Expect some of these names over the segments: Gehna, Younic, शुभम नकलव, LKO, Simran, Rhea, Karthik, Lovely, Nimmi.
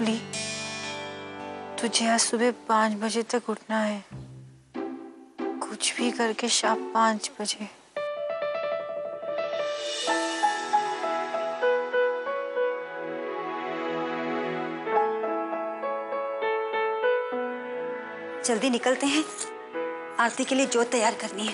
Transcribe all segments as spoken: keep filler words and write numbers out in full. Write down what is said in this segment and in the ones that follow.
ली, तुझे आज सुबह पाँच बजे तक उठना है, कुछ भी करके शाम पाँच बजे। जल्दी निकलते हैं, आरती के लिए जोत तैयार करनी है।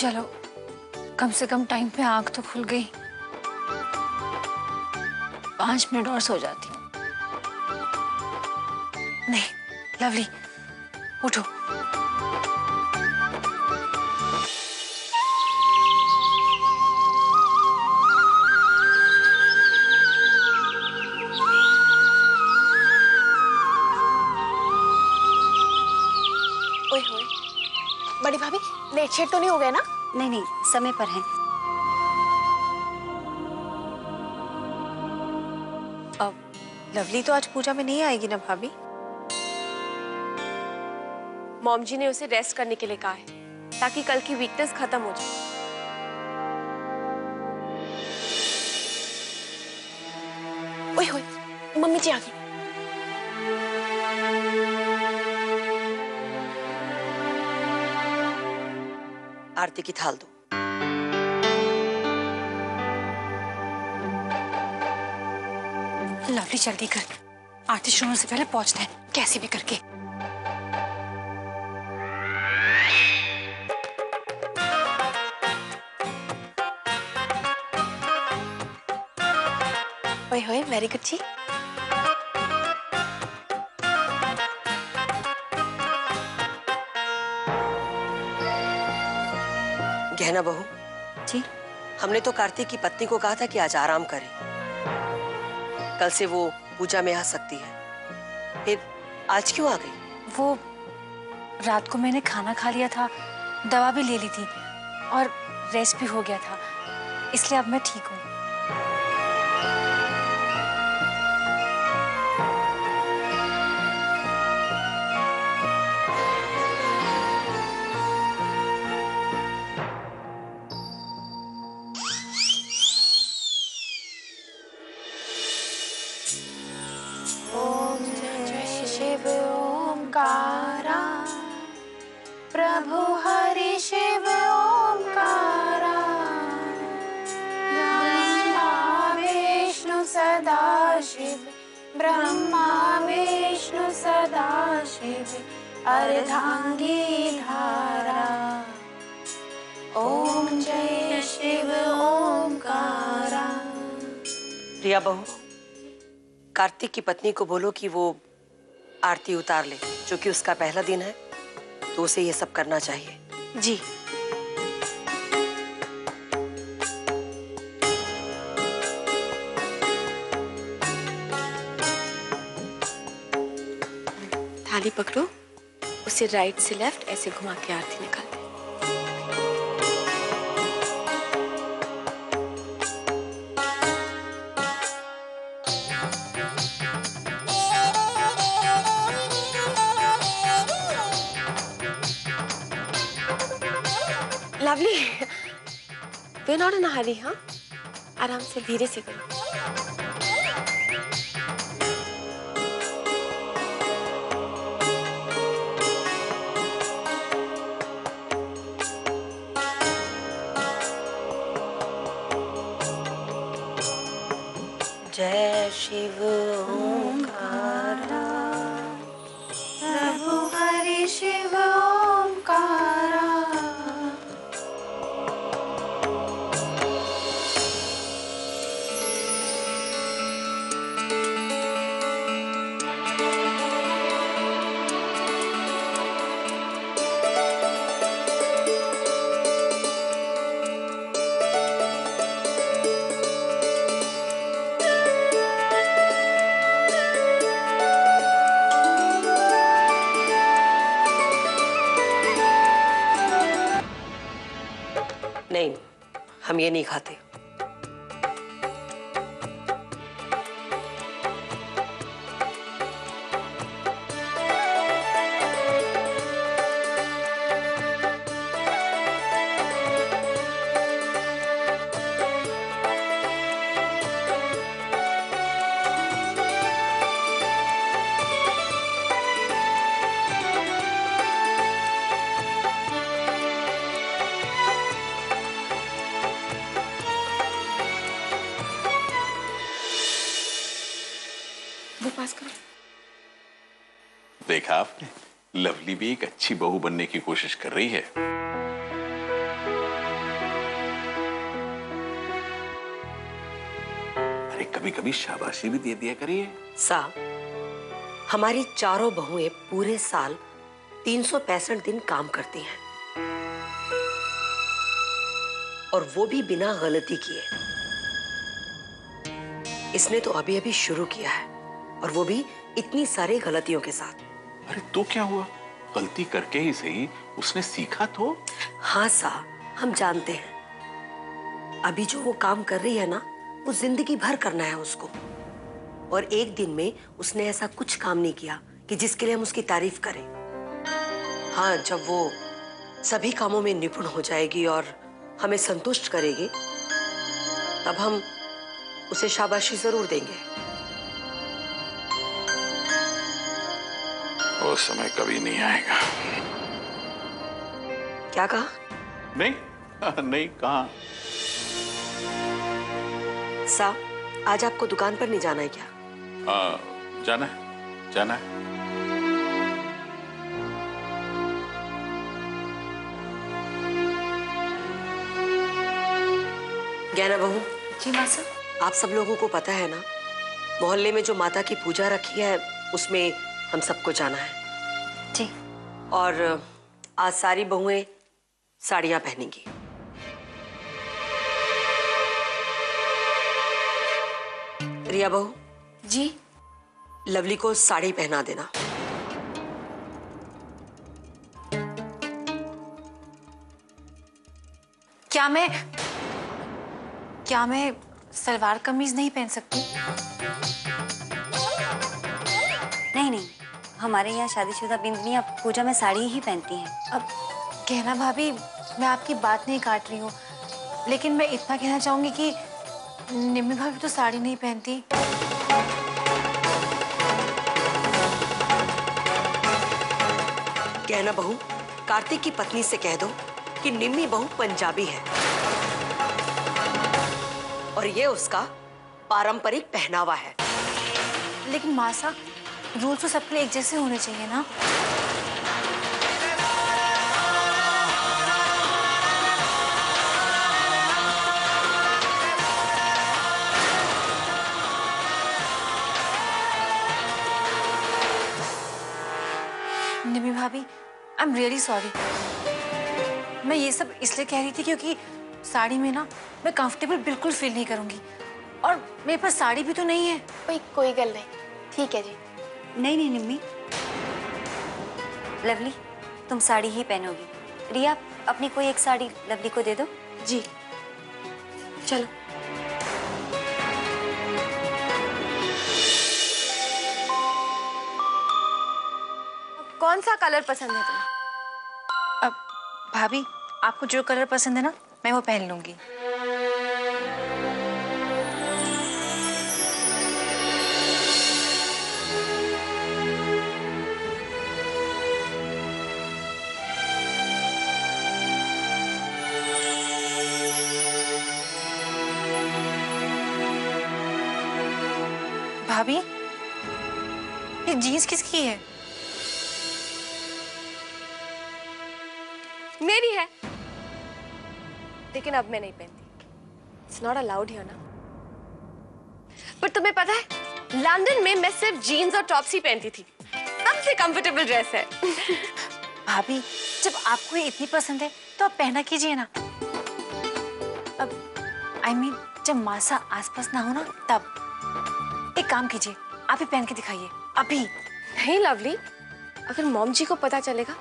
चलो, कम से कम टाइम पे आँख तो खुल गई। पाँच मिनट और सो जाती। नहीं, लवली, उठो। ओए होए, बड़ी भाभी लेट शेट तो नहीं हो गए ना? नहीं नहीं, समय पर है। अब लवली तो आज पूजा में नहीं आएगी ना भाभी? मॉम जी ने उसे रेस्ट करने के लिए कहा है ताकि कल की वीकनेस खत्म हो जाए। ओए होए, मम्मी जी आ गई। आरती की थाल दो। लवली जल्दी कर, आरती शुरू से पहले पहुंचना है, कैसे भी करके। ओए होए, वेरी गुड जी। गहना बहू जी, हमने तो कार्तिक की पत्नी को कहा था कि आज आराम करे, कल से वो पूजा में आ सकती है, फिर आज क्यों आ गई? वो रात को मैंने खाना खा लिया था, दवा भी ले ली थी और रेस्ट भी हो गया था, इसलिए अब मैं ठीक हूँ। प्रभु हरि शिव ओंकारा, ब्रह्मा विष्णु सदा शिव, ब्रह्मा विष्णु सदा शिव, अर्धांगी धारा। ओम जय शिव ओंकारा। रिया बहू, कार्तिक की पत्नी को बोलो कि वो आरती उतार ले, क्योंकि उसका पहला दिन है तो उसे ये सब करना चाहिए। जी। थाली पकड़ो, उसे राइट से लेफ्ट ऐसे घुमा के आरती निकाल दे। लवली, वे नॉट इन अ हरी, हाँ, आराम से धीरे से करो। जय शिव ओंकारा, प्रभु हरि शिव ओंकारा। ये नहीं खाते। देखा आपने, लवली भी एक अच्छी बहू बनने की कोशिश कर रही है। अरे कभी कभी शाबाशी भी दे दिया करिए। साहब, हमारी चारों बहुएं पूरे साल तीन सौ पैंसठ दिन काम करती हैं और वो भी बिना गलती किए। इसने तो अभी अभी शुरू किया है और वो भी इतनी सारी गलतियों के साथ। अरे तो क्या हुआ, गलती करके ही सही उसने सीखा तो। हाँ साहब, हम जानते हैं। अभी जो वो काम कर रही है ना, वो जिंदगी भर करना है उसको। और एक दिन में उसने ऐसा कुछ काम नहीं किया कि जिसके लिए हम उसकी तारीफ करें। हाँ, जब वो सभी कामों में निपुण हो जाएगी और हमें संतुष्ट करेगी, तब हम उसे शाबाशी जरूर देंगे। वो समय कभी नहीं आएगा। क्या कहा? नहीं नहीं कहा। साहब, आज आपको दुकान पर नहीं जाना है क्या? आ, जाना है जाना है। गहना बहू जी। माँ साहब, आप सब लोगों को पता है ना, मोहल्ले में जो माता की पूजा रखी है उसमें हम सबको जाना है। जी। और आज सारी बहुएं साड़ियां पहनेंगी। रिया बहू जी, लवली को साड़ी पहना देना। क्या मैं क्या मैं सलवार कमीज नहीं पहन सकती? नहीं नहीं, हमारे यहाँ शादीशुदा बिंदनियाँ पूजा में साड़ी ही पहनती हैं। अब गहना भाभी, मैं आपकी बात नहीं काट रही हूँ, लेकिन मैं इतना कहना चाहूँगी कि निम्मी भाभी तो साड़ी नहीं पहनती। गहना बहू, कार्तिक की पत्नी से कह दो कि निम्मी बहू पंजाबी है और ये उसका पारंपरिक पहनावा है। लेकिन मासा, रूल्स तो सबके लिए एक जैसे होने चाहिए ना। निम्मी भाभी, आई एम रियली सॉरी। मैं ये सब इसलिए कह रही थी क्योंकि साड़ी में ना मैं कंफर्टेबल बिल्कुल फील नहीं करूंगी और मेरे पास साड़ी भी तो नहीं है। कोई कोई गल नहीं, ठीक है जी। नहीं नहीं निम्मी, लवली तुम साड़ी ही पहनोगी। रिया, अपनी कोई एक साड़ी लवली को दे दो। जी चलो। अब कौन सा कलर पसंद है तुम्हें? अब भाभी, आपको जो कलर पसंद है ना, मैं वो पहन लूंगी। भाभी, ये जीन्स किसकी है? मेरी है, लेकिन अब मैं नहीं पहनती। इट्स नॉट अलाउड हियर ना। पर तुम्हें पता है, लंदन में मैं सिर्फ जीन्स और टॉप्स ही पहनती थी। सबसे कंफर्टेबल ड्रेस है। भाभी, जब आपको ये इतनी पसंद है तो आप पहना कीजिए ना। अब आई I मीन mean, जब मासा आसपास ना हो ना, तब एक काम कीजिए, आप ही पहन के दिखाइए अभी। नहीं लवली, अगर मॉम जी को पता चलेगा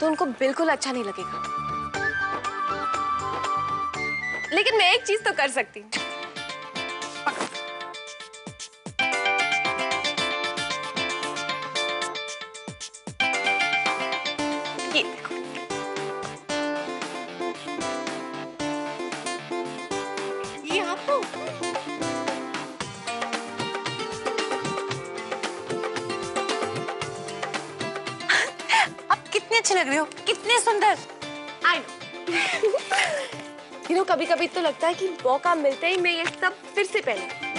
तो उनको बिल्कुल अच्छा नहीं लगेगा। लेकिन मैं एक चीज तो कर सकती हूँ। लग रही हो कितने सुंदर। आई नो यू नो कभी कभी तो लगता है कि मौका मिलते ही मैं ये सब फिर से पहनूं।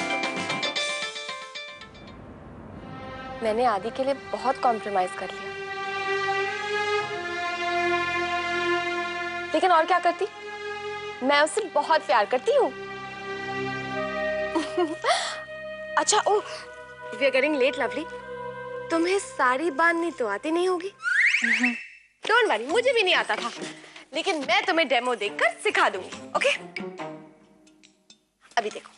मैंने आदि के लिए बहुत कॉम्प्रोमाइज कर लिया, लेकिन और क्या करती, मैं उससे बहुत प्यार करती हूँ। अच्छा oh, we are getting late lovely, तुम्हें साड़ी बांधनी तो आती नहीं होगी। डोंट वरी, मुझे भी नहीं आता था, लेकिन मैं तुम्हें डेमो देखकर सिखा दूंगी। ओके अभी देखो,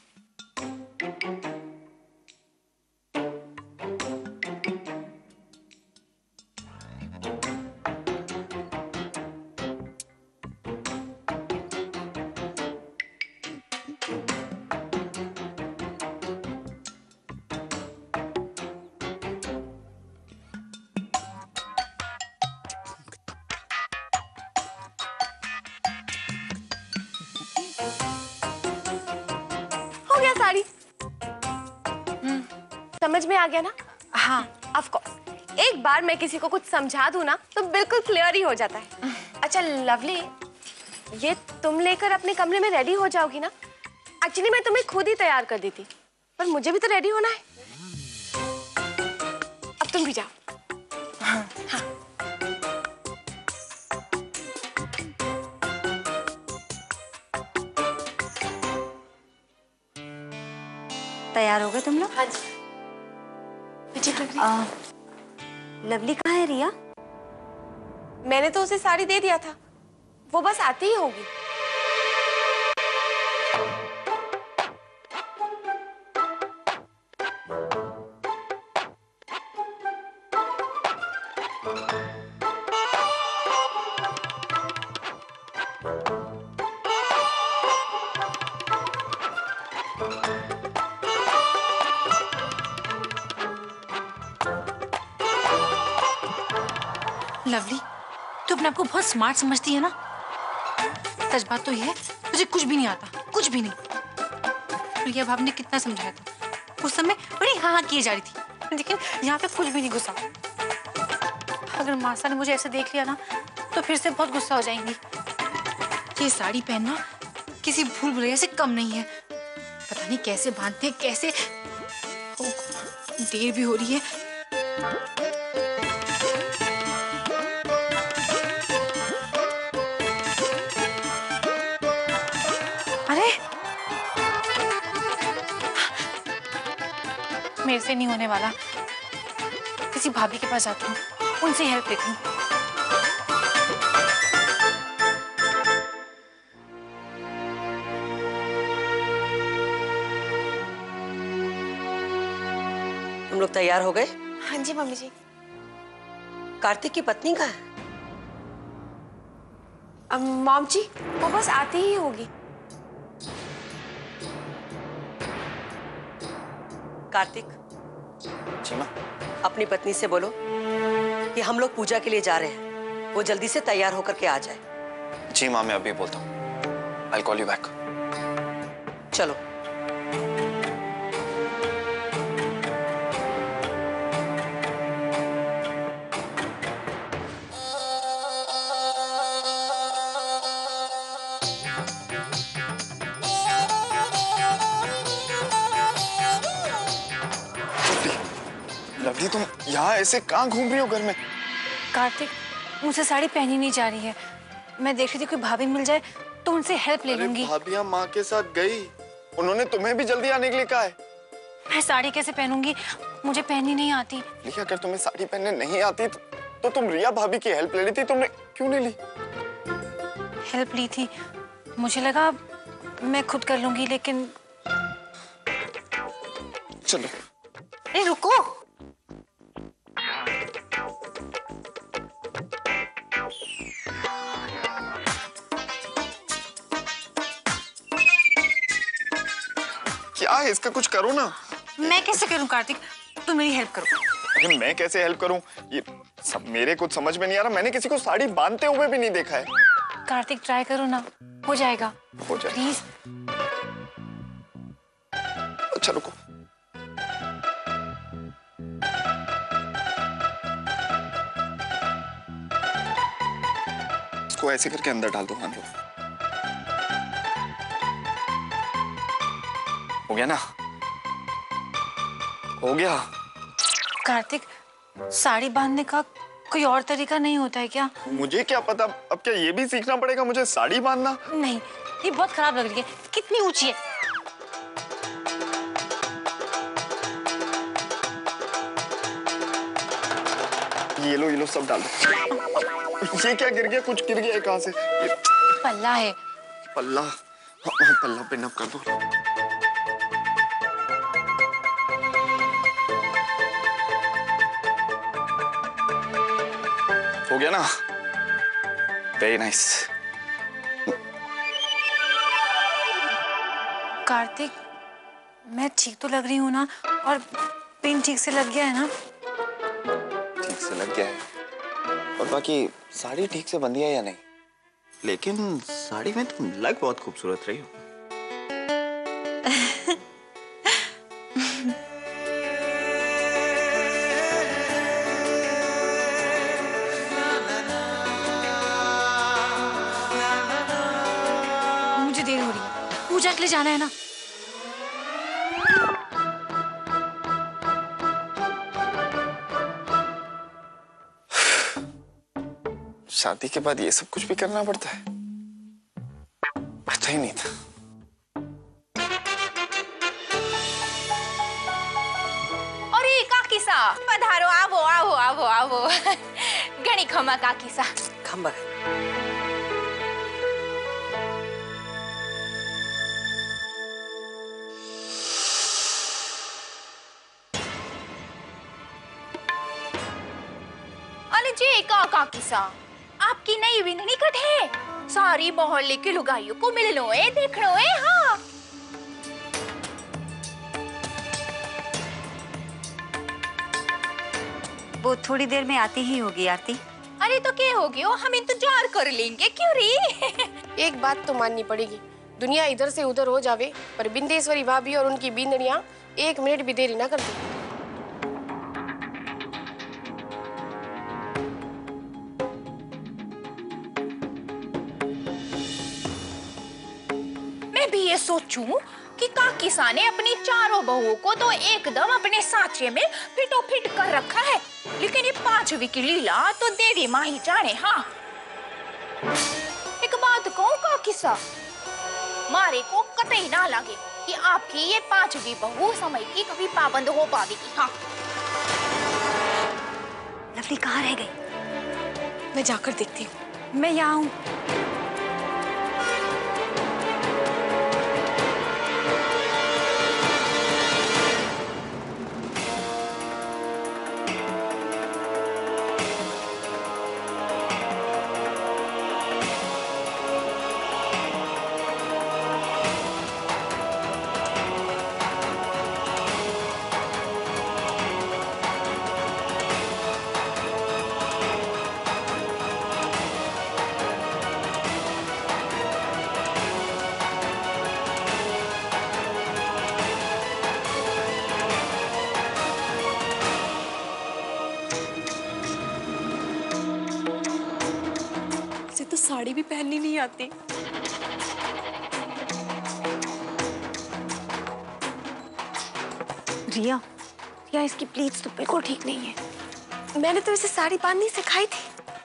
समझ में आ गया ना? हाँ ऑफ कोर्स, एक बार मैं किसी को कुछ समझा दूं ना तो बिल्कुल क्लियर ही हो जाता है। अच्छा लवली, ये तुम लेकर अपने कमरे में रेडी हो जाओगी ना? एक्चुअली मैं तुम्हें खुद ही तैयार कर दी थी, पर मुझे भी तो रेडी होना है। अब तुम भी जाओ। हाँ, हाँ। तैयार हो गए तुम लोग? हाँ जी। आ, लवली कहाँ है रिया? मैंने तो उसे साड़ी दे दिया था, वो बस आती ही होगी। लवली, तू अपने आप को बहुत स्मार्ट समझती है ना? सच बात तो ये है, मुझे कुछ भी नहीं आता, कुछ भी नहीं। रिया भाभी ने कितना समझाया था, उस समय बड़ी हाँ हाँ किए जा रही थी, लेकिन यहाँ पे कुछ भी नहीं गुस्सा। अगर मासा ने मुझे ऐसे देख लिया ना तो फिर से बहुत गुस्सा हो जाएंगी। ये साड़ी पहनना किसी भूल भुलैया से कम नहीं है। पता नहीं कैसे बांधते हैं, कैसे। देर भी हो रही है। मेरे से नहीं होने वाला, किसी भाभी के पास जाती हूँ, उनसे हेल्प लेती हूँ। तुम लोग तैयार हो गए? हाँ जी मम्मी जी। कार्तिक की पत्नी कहाँ है? मॉम जी वो बस आती ही होगी। कार्तिक जी मां, अपनी पत्नी से बोलो कि हम लोग पूजा के लिए जा रहे हैं, वो जल्दी से तैयार होकर के आ जाए। जी मां, मैं अभी बोलता हूँ। I'll call you back. चलो लवली, तुम यहाँ ऐसे कहाँ घूम रही हो घर में? कार्तिक मुझसे साड़ी पहनी नहीं जा रही है, मैं देख रही थी कोई भाभी मिल जाए तो उनसे हेल्प ले लूंगी। भाभियाँ माँ के साथ गई, उन्होंने तुम्हें भी जल्दी आने के लिए कहा है। मैं साड़ी कैसे पहनूंगी, मुझे पहननी नहीं आती। लेकिन अगर तुम्हें साड़ी पहनने नहीं आती तो, तो तुम रिया भाभी की हेल्प ले ली थी, तुमने क्यों नहीं ली? हेल्प ली थी, मुझे लगा मैं खुद कर लूंगी, लेकिन चलो। अरे रुको, क्या है इसका, कुछ करो ना। मैं कैसे करूं कार्तिक, तुम मेरी हेल्प करो। अरे मैं कैसे हेल्प करूं, ये सब मेरे कुछ समझ में नहीं आ रहा। मैंने किसी को साड़ी बांधते हुए भी नहीं देखा है। कार्तिक ट्राई करो ना, हो जाएगा हो जाएगा प्लीज। अच्छा रुको, इसको ऐसे करके अंदर डाल दो। हाँ लो, हो गया ना, हो गया। कार्तिक साड़ी बांधने का कोई और तरीका नहीं होता है क्या? मुझे क्या पता, अब क्या ये भी सीखना पड़ेगा मुझे साड़ी बांधना? नहीं, ये बहुत खराब लग रही है, कितनी ऊंची है। ये लो ये लो सब डाल दो। ये क्या गिर गया, कुछ गिर गया है कहाँ से? ये पल्ला है। पल्ला, हाँ पल्ला पिन अप कर दो। हो गया ना, वेरी नाइस। कार्तिक मैं ठीक तो लग रही हूँ ना, और पिन ठीक से लग गया है ना? ठीक से लग गया है, और बाकी साड़ी ठीक से बंधी है या नहीं? लेकिन साड़ी में तुम लग बहुत खूबसूरत रही हो। पूजा के लिए जाना है ना। शादी के बाद ये सब कुछ भी करना पड़ता है, पता ही नहीं था। अरे काकी सा पधारो, आवो आवो आवो आवो। घणी खमा काकी सा। खम्बा आपकी नई विननी कट है, सारी मोहल्ले के लुगाइयों को मिलनो है, देखनो है। हाँ वो थोड़ी देर में आती ही होगी आरती। अरे तो क्या हो गया, हम इंतजार कर लेंगे। क्यों री? एक बात तो माननी पड़ेगी, दुनिया इधर से उधर हो जावे पर बिंदेश्वरी भाभी और उनकी बिंदनिया एक मिनट भी देरी ना करती। सोचूं कि काकी सा ने अपनी चारों बहुओं को तो एकदम अपने सांचे में फिटो फिट कर रखा है, लेकिन ये पांचवी की लीला तो देवी माँ ही जाने। हाँ एक बात कहूं काकी सा, मारे को कतई ना लगे कि आपकी ये पांचवी बहू समय की कभी पाबंद हो पावेगी। हाँ लवली कहाँ रह गई? मैं जाकर देखती हूँ। मैं यहाँ हूँ। तो साड़ी भी पहननी नहीं आती। रिया, रिया इसकी प्लीट्स तो बिल्कुल ठीक नहीं है। मैंने तो इसे साड़ी बांधनी सिखाई थी,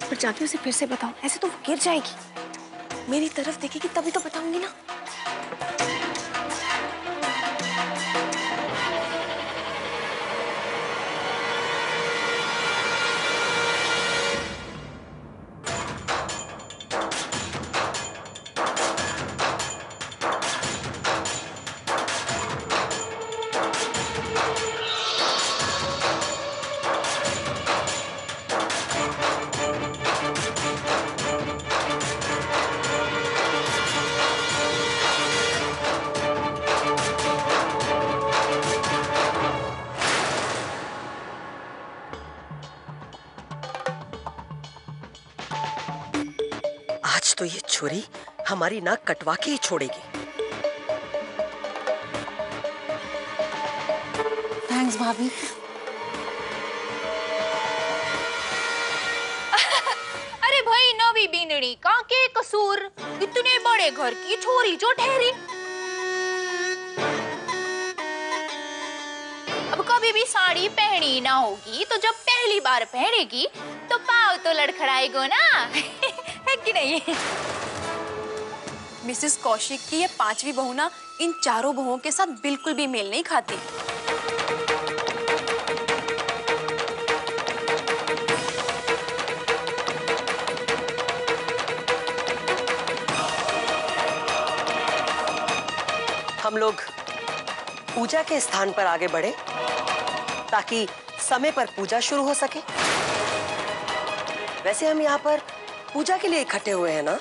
पर जाके उसे फिर से बताओ, ऐसे तो वो गिर जाएगी। मेरी तरफ देखेगी तभी तो बताऊंगी ना। छुरी हमारी नाक कटवा के ही छोड़ेगी। थैंक्स भाभी। अरे भाई नवी बींदड़ी का के कसूर, इतने बड़े घर की छोरी जो ठहरी। अब कभी भी साड़ी पहनी ना होगी तो जब पहली बार पहनेगी तो पाँव तो लड़खड़ाएगा ना। है कि नहीं? मिसेस कौशिक की ये पांचवी बहू ना इन चारों बहुओं के साथ बिल्कुल भी मेल नहीं खाती। हम लोग पूजा के स्थान पर आगे बढ़े ताकि समय पर पूजा शुरू हो सके। वैसे हम यहाँ पर पूजा के लिए इकट्ठे हुए हैं ना?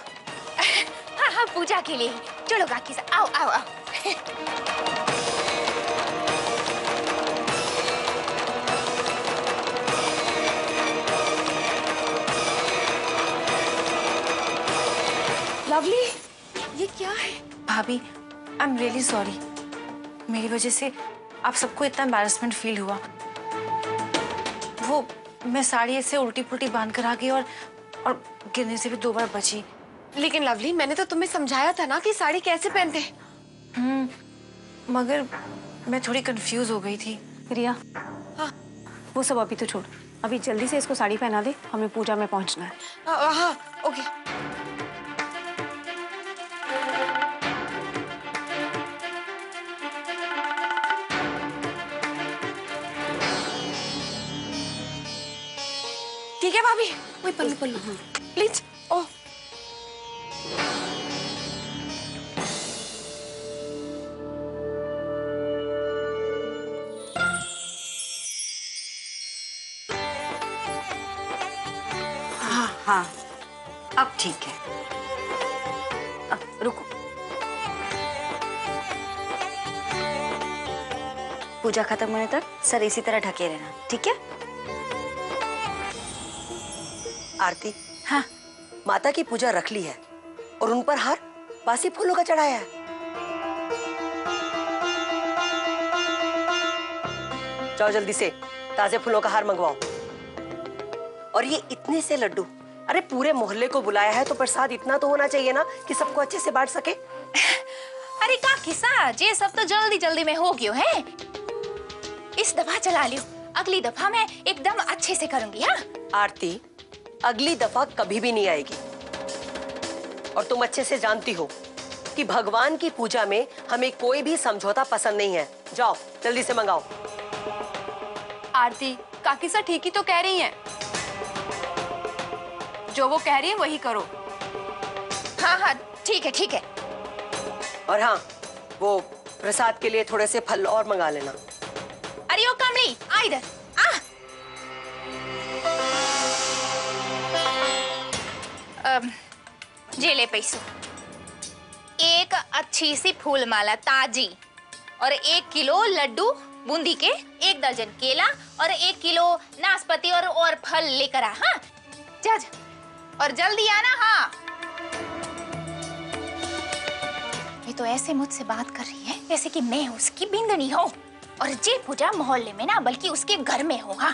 हाँ हाँ, पूजा के लिए। चलो काकी साहब, आओ आओ आओ। लवली, ये क्या है? भाभी आई एम रियली सॉरी, मेरी वजह से आप सबको इतना एम्बैरसमेंट फील हुआ। वो मैं साड़ी ऐसे उल्टी पुल्टी बांध कर आ गई और और गिरने से भी दो बार बची। लेकिन लवली, मैंने तो तुम्हें समझाया था ना कि साड़ी कैसे पहनते। हम्म, मगर मैं थोड़ी कंफ्यूज हो गई थी। रिया, हाँ वो सब अभी तो छोड़, अभी जल्दी से इसको साड़ी पहना दे, हमें पूजा में पहुंचना है। हाँ हाँ ओके। ठीक है भाभी, वही पल्लू पल्लू। हाँ प्लीज। ओ हाँ हाँ, अब ठीक है। अब रुको, पूजा खत्म होने तक सर इसी तरह ढके रहना, ठीक है? आरती, हाँ माता की पूजा रख ली है और उन पर हार बासी फूलों का चढ़ाया है। जाओ जल्दी से ताजे फूलों का हार मंगवाओ। और ये इतने से लड्डू, अरे पूरे मोहल्ले को बुलाया है तो प्रसाद इतना तो होना चाहिए ना कि सबको अच्छे से बांट सके। अरे काकी साहब, ये सब तो जल्दी जल्दी में हो गयो है। इस दफा चला लियो, अगली दफा मैं एकदम अच्छे से करूंगी। हाँ आरती, अगली दफा कभी भी नहीं आएगी और तुम अच्छे से जानती हो कि भगवान की पूजा में हमें कोई भी समझौता पसंद नहीं है। जाओ जल्दी से मंगाओ। आरती, काकी सा ठीक ही तो कह रही हैं। जो वो कह रही है वही करो। हाँ हाँ ठीक है ठीक है। और हाँ, वो प्रसाद के लिए थोड़े से फल और मंगा लेना। अरे ओ कमली, आ इधर आ। जे ले पैसो, एक अच्छी सी फूल माला ताजी और एक किलो लड्डू बूंदी के, एक दर्जन केला और एक किलो नाशपाती और और फल लेकर आ। हाँ जा, जा और जल्दी आना। हाँ ये तो ऐसे मुझसे बात कर रही है जैसे कि मैं उसकी बिंदनी हूँ और ये पूजा मोहल्ले में ना बल्कि उसके घर में हो। हाँ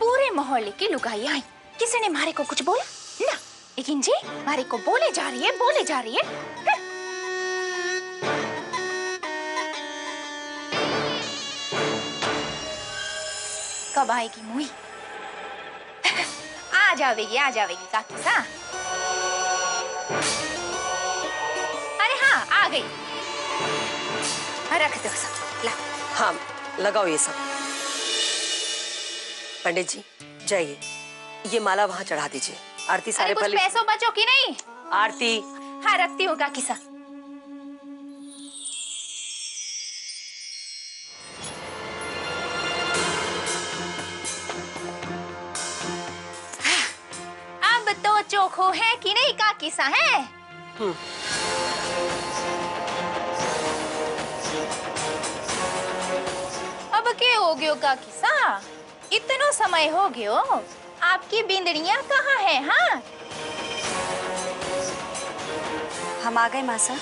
पूरे मोहल्ले की लुगाई आई, किसी ने मारे को कुछ बोला ना, लेकिन जी मारे को बोले जा रही है बोले जा रही है। है? कब आएगी मुई? आ जावेगी आ जावेगी काकी सा। अरे हाँ आ गई, रख दो सब। ला हाँ लगाओ ये सब। पंडित जी जाइए, ये माला वहाँ चढ़ा दीजिए। आरती सारे कुछ पैसों बचो की नहीं? आरती, हाँ रखती होगा किसा। अब तो चोखो है कि नहीं का किसा है? हम्म, अब क्या हो गयो का किसा, इतना समय हो गयो, आपकी बिंदड़ियाँ कहाँ है? हाँ हम आ गए मासा।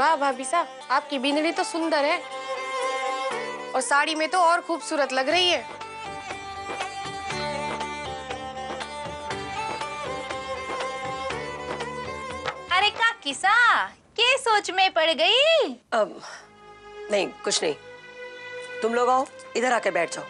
वाह भाभी साहब, आपकी बिंदनी तो सुंदर है और साड़ी में तो और खूबसूरत लग रही है। अरे का किसा के सोच में पड़ गई? अब नहीं, कुछ नहीं। तुम लोग आओ, इधर आके बैठ जाओ।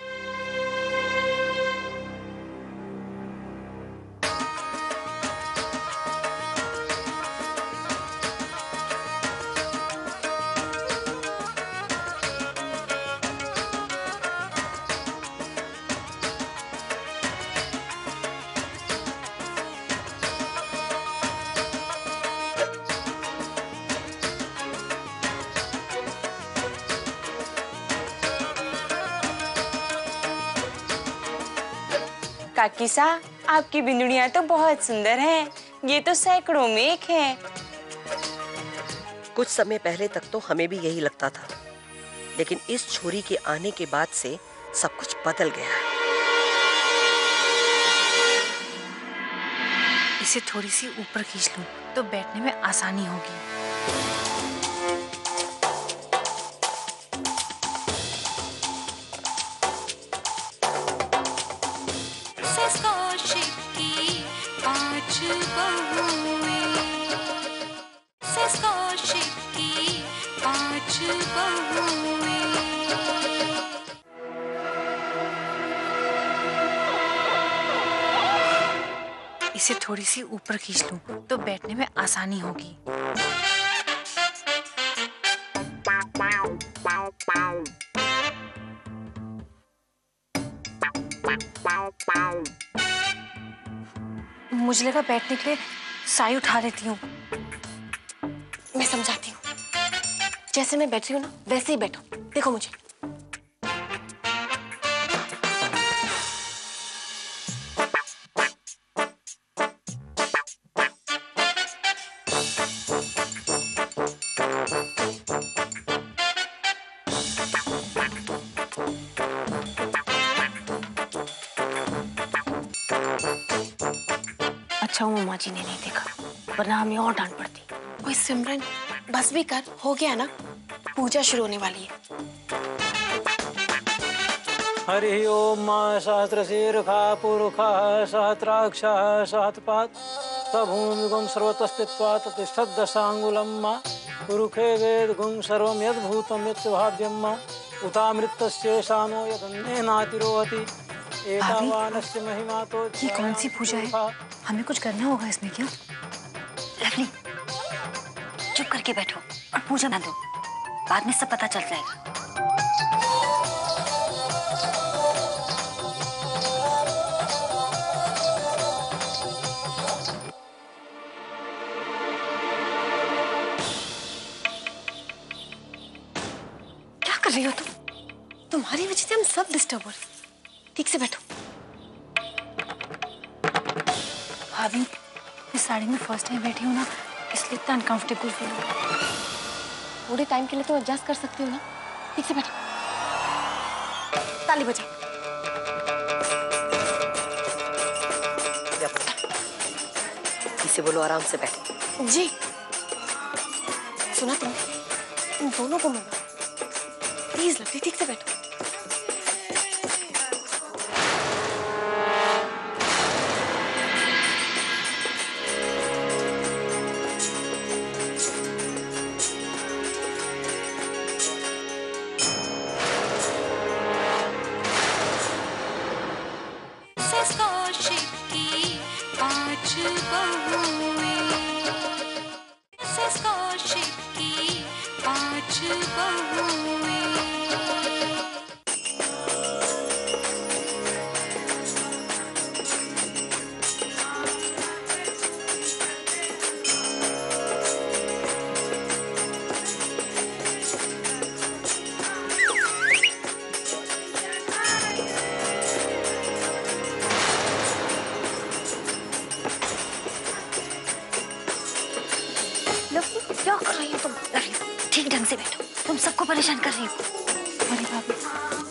काकी सा, आपकी बिंदुड़ियाँ तो बहुत सुंदर हैं। ये तो सैकड़ों में एक है। कुछ समय पहले तक तो हमें भी यही लगता था, लेकिन इस छोरी के आने के बाद से सब कुछ बदल गया है। इसे थोड़ी सी ऊपर खींच लूं तो बैठने में आसानी होगी। इसे थोड़ी सी ऊपर खींच लूं तो बैठने में आसानी होगी। मुझे लगा बैठने के लिए साई उठा लेती हूँ। मैं समझाती हूँ। जैसे मैं बैठी हूँ ना, वैसे ही बैठो। देखो मुझे। अच्छा वो मामा जी ने नहीं देखा, वरना हमें और डांट पड़ती। ओए सिमरन, बस भी कर, हो गया ना, पूजा शुरू होने वाली है। हरि ओम सहस्रशीर्षा पुरुषा सहस्राक्षा सहस्रपाद तभूमि गुम सर्वतस्तित्वा ततिष्ठत् दशांगुलम मा पुरुखे वेद गुम सर्वं यद्भूतं यत्स्वभाव्यं मा उतामृतस्येषानो यदन्नेनातिरोहति एतावानस्य महिमा। तो ये कौन सी पूजा है? हमें कुछ करना होगा इसमें क्या? लवली, चुप करके बैठो और पूजा ना दो, बाद में सब पता चल जाएगा। क्या कर रही हो तुम? तुम्हारी वजह से हम सब डिस्टर्ब हो रहे। ठीक से बैठो। भाभी, इस साड़ी में फर्स्ट टाइम बैठी हूँ ना, इसलिए इतना अनकंफर्टेबल फील हो। थोड़े टाइम के लिए तो एडजस्ट कर सकती हूँ ना। ठीक से बैठो। ताली बजा। इसे बोलो आराम से बैठो। जी। सुना तुमने? इन दोनों को मना। प्लीज लवली, ठीक से बैठो। लवली, क्या कर रही हो तुम? लवली, ठीक ढंग से बैठो, तुम सबको परेशान कर रही हो।